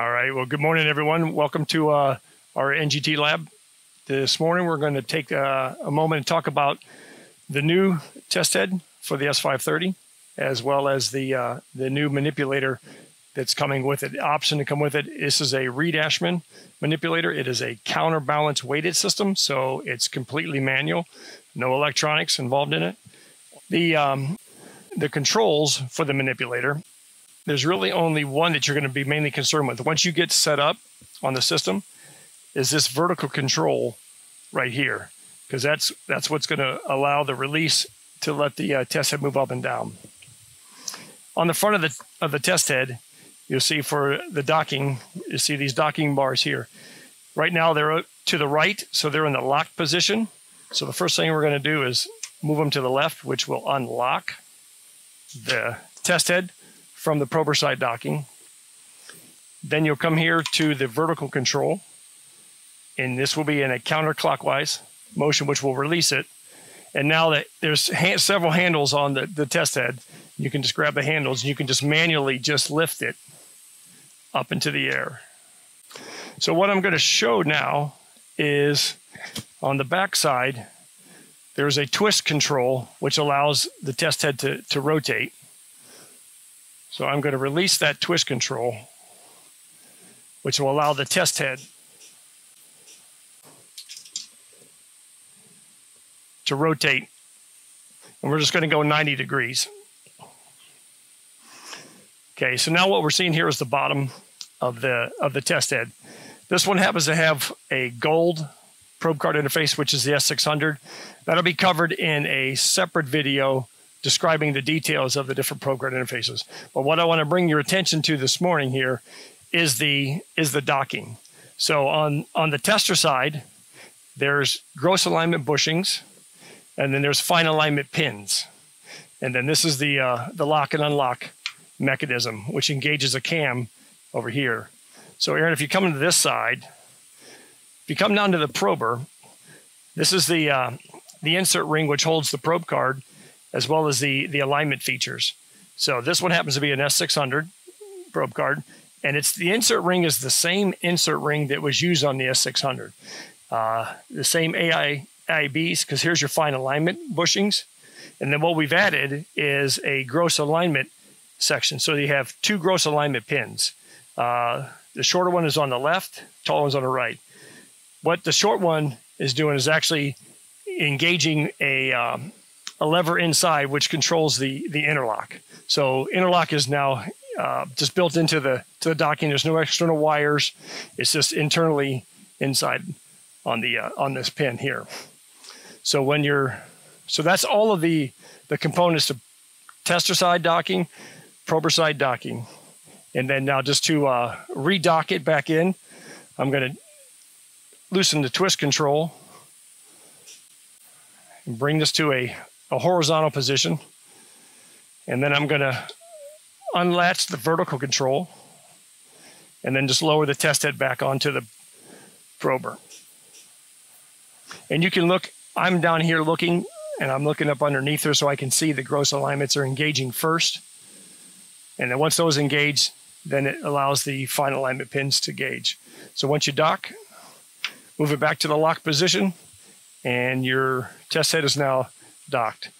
All right, well, good morning, everyone. Welcome to our NGT lab. This morning, we're going to take a moment and talk about the new test head for the S530, as well as the new manipulator that's coming with it, option to come with it. This is a Reed-Ashman manipulator. It is a counterbalance weighted system, so it's completely manual, no electronics involved in it. The controls for the manipulator, there's really only one that you're going to be mainly concerned with. Once you get set up on the system, is this vertical control right here, because that's what's going to allow the release to let the test head move up and down. On the front of the test head, you'll see for the docking, you see these docking bars here. Right now they're to the right, so they're in the lock position. So the first thing we're going to do is move them to the left, which will unlock the test head from the prober side docking. Then you'll come here to the vertical control, and this will be in a counterclockwise motion, which will release it. And now that there's several handles on the test head, you can just grab the handles and you can just manually just lift it up into the air. So what I'm going to show now is on the back side, there's a twist control, which allows the test head to rotate. So I'm going to release that twist control, which will allow the test head to rotate. And we're just going to go 90 degrees. Okay, so now what we're seeing here is the bottom of the test head. This one happens to have a gold probe card interface, which is the S600. That'll be covered in a separate video describing the details of the different probe card interfaces. But what I want to bring your attention to this morning here is the docking. So on the tester side, there's gross alignment bushings, and then there's fine alignment pins. And then this is the lock and unlock mechanism, which engages a cam over here. So Aaron, if you come to this side, if you come down to the prober, this is the insert ring, which holds the probe card, as well as the alignment features. So this one happens to be an S600 probe card, and it's the insert ring is the same insert ring that was used on the S600. The same AIBs, because here's your fine alignment bushings. And then what we've added is a gross alignment section. So you have two gross alignment pins. The shorter one is on the left, taller one's on the right. What the short one is doing is actually engaging a lever inside, which controls the interlock. So interlock is now just built into the docking. There's no external wires. It's just internally inside on the on this pin here. So when you're, so that's all of the components to tester side docking, prober side docking, and then now just to redock it back in, I'm going to loosen the twist control and bring this to a horizontal position, and then I'm going to unlatch the vertical control and then just lower the test head back onto the prober. And you can look, I'm down here looking, and I'm looking up underneath her so I can see the gross alignments are engaging first. And then once those engage, then it allows the fine alignment pins to gauge. So once you dock, move it back to the lock position, and your test head is now docked.